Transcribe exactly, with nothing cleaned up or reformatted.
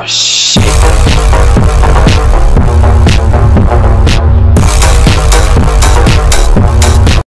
Oh shit.